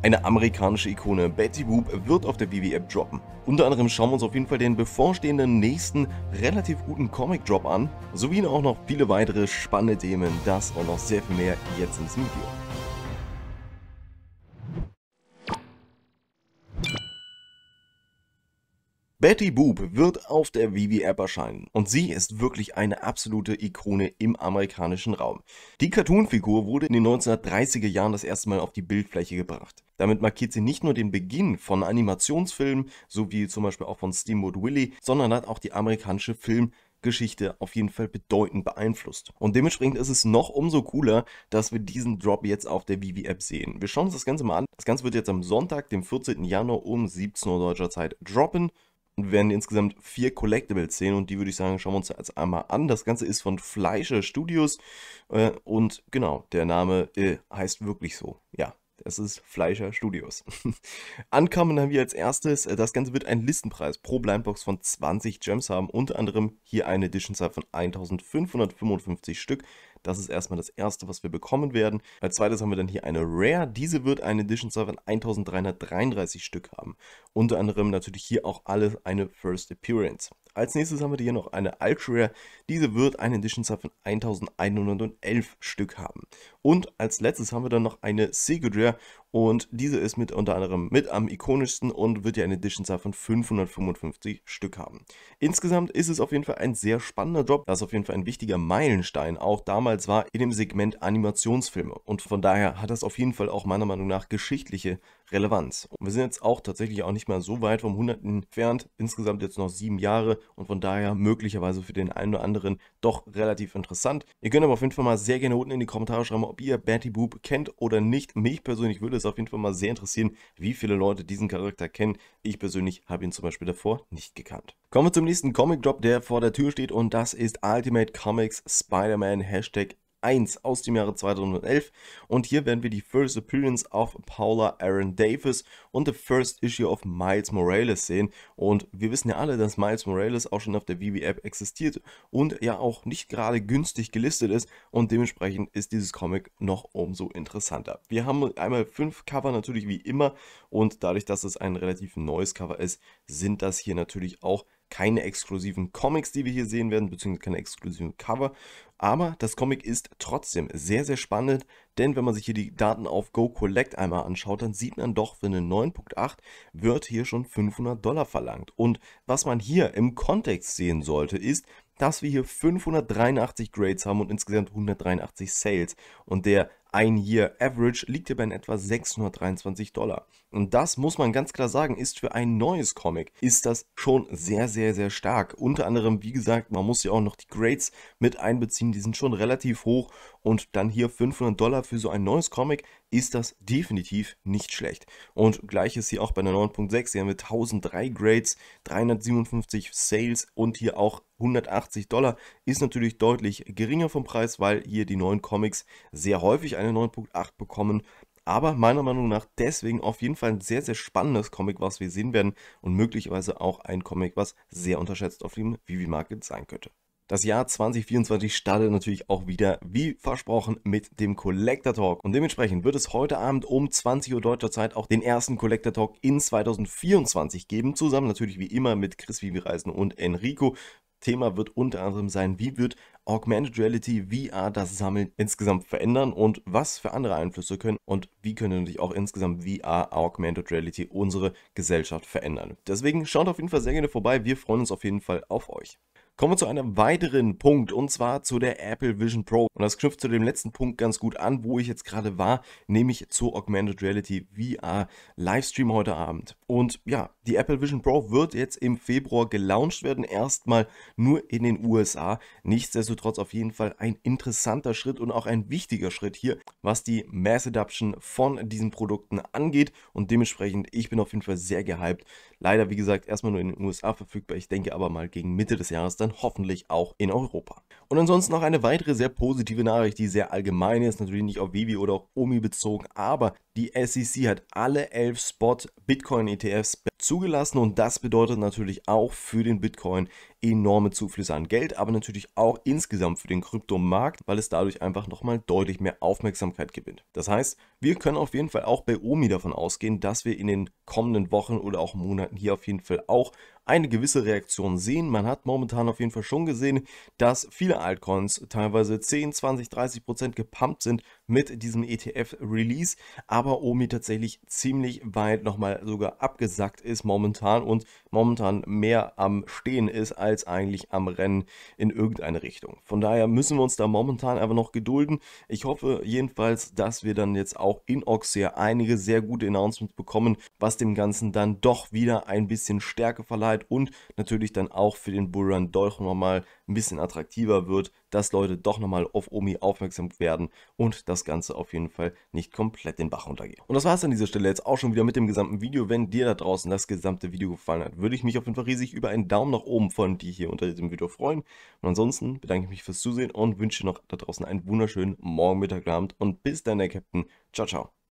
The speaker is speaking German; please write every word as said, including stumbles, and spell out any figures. Eine amerikanische Ikone, Betty Boop, wird auf der Vivi-App droppen. Unter anderem schauen wir uns auf jeden Fall den bevorstehenden nächsten relativ guten Comic-Drop an, sowie auch noch viele weitere spannende Themen, das und noch sehr viel mehr jetzt in diesem Video. Betty Boop wird auf der Vivi-App erscheinen und sie ist wirklich eine absolute Ikone im amerikanischen Raum. Die Cartoon-Figur wurde in den neunzehnhundertdreißiger Jahren das erste Mal auf die Bildfläche gebracht. Damit markiert sie nicht nur den Beginn von Animationsfilmen, so wie zum Beispiel auch von Steamboat Willie, sondern hat auch die amerikanische Filmgeschichte auf jeden Fall bedeutend beeinflusst. Und dementsprechend ist es noch umso cooler, dass wir diesen Drop jetzt auf der Vivi-App sehen. Wir schauen uns das Ganze mal an. Das Ganze wird jetzt am Sonntag, dem vierzehnten Januar um siebzehn Uhr deutscher Zeit droppen. Und werden insgesamt vier Collectibles sehen und die würde ich sagen, schauen wir uns jetzt einmal an. Das Ganze ist von Fleischer Studios äh, und genau, der Name äh, heißt wirklich so, ja. Es ist Fleischer Studios. Ankommen haben wir als erstes, das Ganze wird einen Listenpreis pro Blindbox von zwanzig Gems haben, unter anderem hier eine Editionzahl von eintausendfünfhundertfünfundfünfzig Stück. Das ist erstmal das erste, was wir bekommen werden. Als zweites haben wir dann hier eine Rare, diese wird eine Editionzahl von eintausenddreihundertdreiunddreißig Stück haben. Unter anderem natürlich hier auch alle eine First Appearance. Als nächstes haben wir hier noch eine Ultra-Rare, diese wird eine Editionzahl von eintausendeinhundertelf Stück haben. Und als letztes haben wir dann noch eine Secret Rare und diese ist mit unter anderem mit am ikonischsten und wird ja eine Editionzahl von fünfhundertfünfundfünfzig Stück haben. Insgesamt ist es auf jeden Fall ein sehr spannender Drop, das auf jeden Fall ein wichtiger Meilenstein auch damals war in dem Segment Animationsfilme und von daher hat das auf jeden Fall auch meiner Meinung nach geschichtliche Relevanz. Und wir sind jetzt auch tatsächlich auch nicht mehr so weit vom hundert entfernt, insgesamt jetzt noch sieben Jahre und von daher möglicherweise für den einen oder anderen doch relativ interessant. Ihr könnt aber auf jeden Fall mal sehr gerne unten in die Kommentare schreiben, ob ihr Betty Boop kennt oder nicht. Mich persönlich würde es auf jeden Fall mal sehr interessieren, wie viele Leute diesen Charakter kennen. Ich persönlich habe ihn zum Beispiel davor nicht gekannt. Kommen wir zum nächsten Comic-Drop, der vor der Tür steht und das ist Ultimate Comics Spider-Man Hashtag eins aus dem Jahre zweitausendelf und hier werden wir die First Appearance of Paula Aaron Davis und the First Issue of Miles Morales sehen und wir wissen ja alle, dass Miles Morales auch schon auf der Vivi-App existiert und ja auch nicht gerade günstig gelistet ist und dementsprechend ist dieses Comic noch umso interessanter. Wir haben einmal fünf Cover natürlich wie immer und dadurch, dass es ein relativ neues Cover ist, sind das hier natürlich auch keine exklusiven Comics, die wir hier sehen werden, beziehungsweise keine exklusiven Cover. Aber das Comic ist trotzdem sehr, sehr spannend, denn wenn man sich hier die Daten auf Go Collect einmal anschaut, dann sieht man doch, für eine neun Punkt acht wird hier schon fünfhundert Dollar verlangt. Und was man hier im Kontext sehen sollte, ist, dass wir hier fünfhundertdreiundachtzig Grades haben und insgesamt hundertdreiundachtzig Sales. Und der Ein-Year-Average liegt hier bei in etwa sechshundertdreiundzwanzig Dollar. Und das muss man ganz klar sagen, ist für ein neues Comic, ist das schon sehr, sehr, sehr stark. Unter anderem, wie gesagt, man muss ja auch noch die Grades mit einbeziehen, die sind schon relativ hoch. Und dann hier fünfhundert Dollar für so ein neues Comic ist das definitiv nicht schlecht. Und gleiches hier auch bei der neun Punkt sechs, hier haben wir tausenddrei Grades, dreihundertsiebenundfünfzig Sales und hier auch hundertachtzig Dollar ist natürlich deutlich geringer vom Preis, weil hier die neuen Comics sehr häufig eine neun Punkt acht bekommen. Aber meiner Meinung nach deswegen auf jeden Fall ein sehr, sehr spannendes Comic, was wir sehen werden und möglicherweise auch ein Comic, was sehr unterschätzt auf dem Vivi-Market sein könnte. Das Jahr zweitausendvierundzwanzig startet natürlich auch wieder, wie versprochen, mit dem Collector Talk. Und dementsprechend wird es heute Abend um zwanzig Uhr deutscher Zeit auch den ersten Collector Talk in zweitausendvierundzwanzig geben. Zusammen natürlich wie immer mit Chris Vivi-Reisen und Enrico. Thema wird unter anderem sein, wie wird Augmented Reality, V R, das Sammeln insgesamt verändern und was für andere Einflüsse können und wie können natürlich auch insgesamt V R, Augmented Reality unsere Gesellschaft verändern. Deswegen schaut auf jeden Fall sehr gerne vorbei, wir freuen uns auf jeden Fall auf euch. Kommen wir zu einem weiteren Punkt und zwar zu der Apple Vision Pro und das knüpft zu dem letzten Punkt ganz gut an, wo ich jetzt gerade war, nämlich zu Augmented Reality V R Livestream heute Abend. Und ja, die Apple Vision Pro wird jetzt im Februar gelauncht werden, erstmal nur in den U S A. Nichtsdestotrotz auf jeden Fall ein interessanter Schritt und auch ein wichtiger Schritt hier, was die Mass Adoption von diesen Produkten angeht und dementsprechend, ich bin auf jeden Fall sehr gehypt. Leider, wie gesagt, erstmal nur in den U S A verfügbar, ich denke aber mal gegen Mitte des Jahres dann hoffentlich auch in Europa. Und ansonsten noch eine weitere sehr positive Nachricht, die sehr allgemein ist, natürlich nicht auf Vivi oder auch O M I bezogen, aber Die S E C hat alle elf Spot-Bitcoin-E T Fs zugelassen und das bedeutet natürlich auch für den Bitcoin enorme Zuflüsse an Geld, aber natürlich auch insgesamt für den Kryptomarkt, weil es dadurch einfach nochmal deutlich mehr Aufmerksamkeit gewinnt. Das heißt, wir können auf jeden Fall auch bei O M I davon ausgehen, dass wir in den kommenden Wochen oder auch Monaten hier auf jeden Fall auch eine gewisse Reaktion sehen. Man hat momentan auf jeden Fall schon gesehen, dass viele Altcoins teilweise zehn, zwanzig, dreißig Prozent gepumpt sind mit diesem E T F-Release, aber O M I tatsächlich ziemlich weit nochmal sogar abgesackt ist momentan und momentan mehr am Stehen ist als eigentlich am Rennen in irgendeine Richtung. Von daher müssen wir uns da momentan einfach noch gedulden. Ich hoffe jedenfalls, dass wir dann jetzt auch in O X Y einige sehr gute Announcements bekommen, was dem Ganzen dann doch wieder ein bisschen Stärke verleiht und natürlich dann auch für den Bullrun doch nochmal ein bisschen attraktiver wird, dass Leute doch nochmal auf O M I aufmerksam werden und das Ganze auf jeden Fall nicht komplett den Bach runtergeht. Und das war es an dieser Stelle jetzt auch schon wieder mit dem gesamten Video. Wenn dir da draußen das gesamte Video gefallen hat, würde ich mich auf jeden Fall riesig über einen Daumen nach oben von dir hier unter diesem Video freuen. Und ansonsten bedanke ich mich fürs Zusehen und wünsche noch da draußen einen wunderschönen Morgen, Mittag, Abend und bis dann, der Captain. Ciao, ciao.